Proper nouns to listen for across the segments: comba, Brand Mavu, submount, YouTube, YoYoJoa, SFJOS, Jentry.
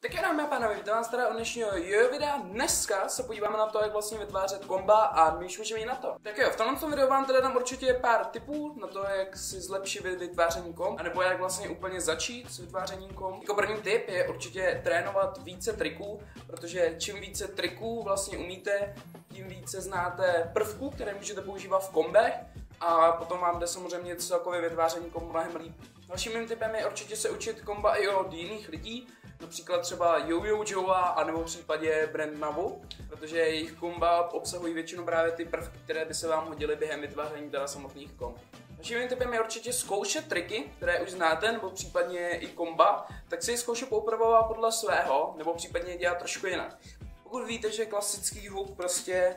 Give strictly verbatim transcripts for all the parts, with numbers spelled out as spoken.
Tak jo, dámy a pánové, vítám vás teda od dnešního jojo videa. Dneska se podíváme na to, jak vlastně vytvářet komba a my už můžeme jít na to. Tak jo, v tomto videu vám teda dám určitě pár tipů na to, jak si zlepšit vytváření komb, anebo jak vlastně úplně začít s vytvářením komb. Jako první tip je určitě trénovat více triků, protože čím více triků vlastně umíte, tím více znáte prvků, které můžete používat v kombech. A potom vám jde samozřejmě celkově vytváření komb mnohem líp. Dalším mým tipem je určitě se učit komba i od jiných lidí, například třeba YoYoJoa a nebo v případě Brand Mavu, protože jejich komba obsahují většinou právě ty prvky, které by se vám hodily během vytváření teda samotných komb. Dalším mým tipem je určitě zkoušet triky, které už znáte, nebo případně i komba, tak si je zkoušet poupravovat podle svého, nebo případně dělat trošku jinak. Pokud víte, že klasický hook prostě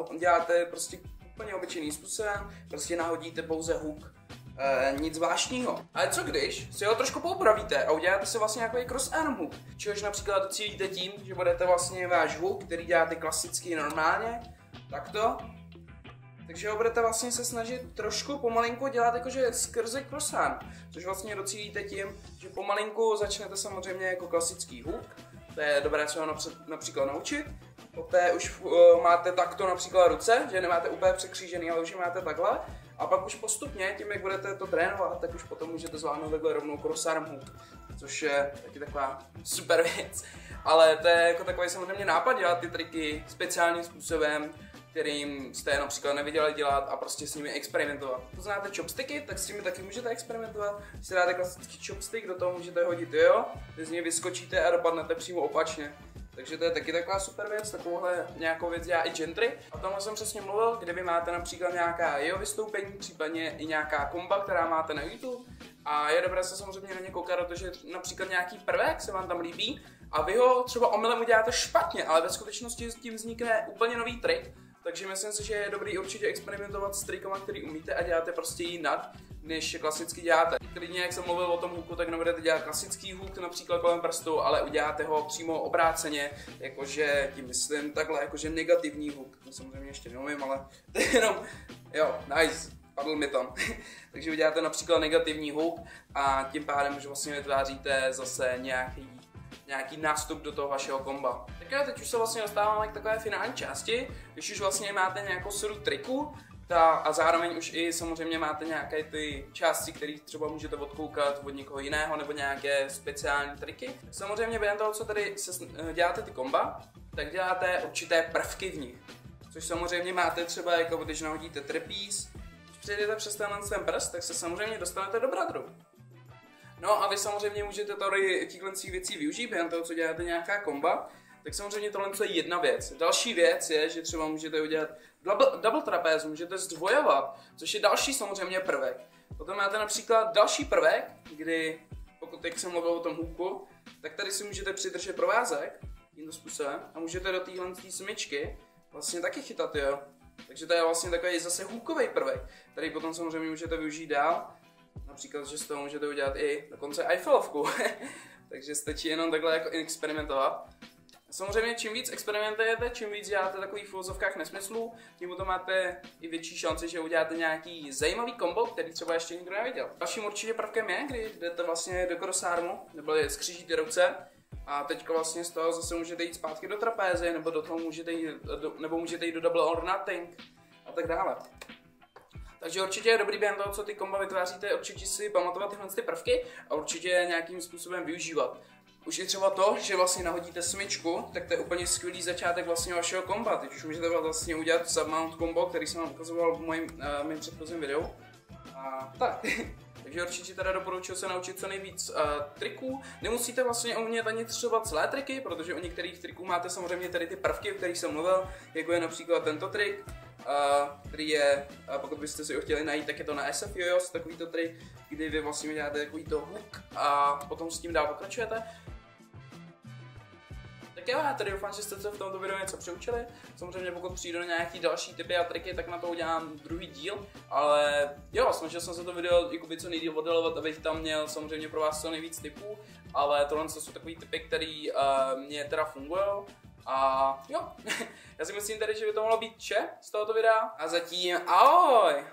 uh, děláte prostě úplně obyčejným způsobem, prostě nahodíte pouze hook, e, nic zvláštního. Ale co když si ho trošku poupravíte a uděláte si vlastně nějaký cross-arm hook, čehož například docílíte tím, že budete vlastně váš hook, který děláte klasicky normálně, takto. Takže ho budete vlastně se snažit trošku pomalinku dělat jakože skrze cross-arm, což vlastně docílíte tím, že pomalinku začnete samozřejmě jako klasický hook, to je dobré se ho například naučit. Poté už uh, máte takto například ruce, že nemáte úplně překřížený, ale už je máte takhle. A pak už postupně, tím jak budete to trénovat, tak už potom můžete zvládnout takhle rovnou cross-arm hook, což je taky taková super věc. Ale to je jako takový samozřejmě nápad dělat ty triky speciálním způsobem, kterým jste například neviděli dělat a prostě s nimi experimentovat. To znáte chopsticky, tak s nimi taky můžete experimentovat. Když si dáte klasický chopstick, do toho můžete hodit jojo, vy z něj vyskočíte a dopadnete přímo opačně. Takže to je taky taková super věc, takovouhle nějakou věc dělá i Jentry. O tomhle jsem přesně mluvil, kde vy máte například nějaká jeho vystoupení, případně i nějaká komba, která máte na YouTube. A je dobré se samozřejmě na ně koukat, protože například nějaký prvek se vám tam líbí a vy ho třeba omylem uděláte špatně, ale ve skutečnosti s tím vznikne úplně nový trik. Takže myslím si, že je dobrý určitě experimentovat s trikama, který umíte a děláte prostě jinak, než klasicky děláte. Klidně, jak jsem mluvil o tom hooku, tak nebudete dělat klasický hook, například kolem prstu, ale uděláte ho přímo obráceně, jakože tím myslím takhle, jakože negativní hook. To samozřejmě ještě neumím, ale to je jenom, jo, nice, padl mi tam. Takže uděláte například negativní hook a tím pádem už vlastně vytváříte zase nějaký nějaký nástup do toho vašeho komba. Tak teď už se vlastně dostáváme k takové finální části, když už vlastně máte nějakou sadu triků ta, a zároveň už i samozřejmě máte nějaké ty části, které třeba můžete odkoukat od někoho jiného nebo nějaké speciální triky. Samozřejmě během toho, co tady se, děláte ty komba, tak děláte určité prvky v nich, což samozřejmě máte třeba jako když nahodíte trapeze, když přejdete přes tenhle ten prst, tak se samozřejmě dostanete do bradru. No a vy samozřejmě můžete tady těchto věcí využít během toho, co děláte nějaká komba, tak samozřejmě tohle je jedna věc. Další věc je, že třeba můžete udělat double, double trapéz, můžete zdvojovat, což je další samozřejmě prvek. Potom máte například další prvek, kdy, pokud jak jsem mluvil o tom hooku, tak tady si můžete přidržet provázek tímto způsobem a můžete do téhle smyčky vlastně taky chytat, jo. Takže to je vlastně takový zase hookový prvek, který potom samozřejmě můžete využít dál. Například, že z toho můžete udělat i dokonce Eiffelovku, takže stačí jenom takhle jako experimentovat. Samozřejmě čím víc experimentujete, čím víc děláte takových filozofkách nesmyslů, tím potom máte i větší šanci, že uděláte nějaký zajímavý kombo, který třeba ještě nikdo neviděl. Dalším určitě prvkem je, když jdete vlastně do crossarmu, nebo skřížíte ruce a teďka vlastně z toho zase můžete jít zpátky do trapézy, nebo do toho můžete jít do, nebo můžete jít do double or nothing a tak dále. Takže určitě je dobrý během toho, co ty komba vytváříte, určitě si pamatovat tyhle ty prvky a určitě nějakým způsobem využívat. Už je třeba to, že vlastně nahodíte smyčku, tak to je úplně skvělý začátek vlastně vašeho komba. Teď už můžete vlastně udělat submount kombo, který jsem vám ukazoval v mojím, uh, mým předchozím videu. A tak. Takže určitě teda doporučuji se naučit co nejvíc uh, triků. Nemusíte vlastně umět ani třeba celé triky, protože u některých triků máte samozřejmě tady ty prvky, o kterých jsem mluvil, jako je například tento trik, uh, který je, uh, pokud byste si ho chtěli najít, tak je to na S F J O S, takovýto trik, kdy vy vlastně děláte takovýto hook a potom s tím dál pokračujete. Tak jo, já tady doufám, že jste se v tomto videu něco přeučili. Samozřejmě pokud přijde nějaký další tipy a triky, tak na to udělám druhý díl. Ale jo, snažil jsem se to video jakoby co nejdýl modelovat, abych tam měl samozřejmě pro vás co nejvíc tipů. Ale tohle jsou takový tipy, které uh, mě teda fungujou. A jo, já si myslím tady, že by to mohlo být vše z tohoto videa. A zatím ahoj!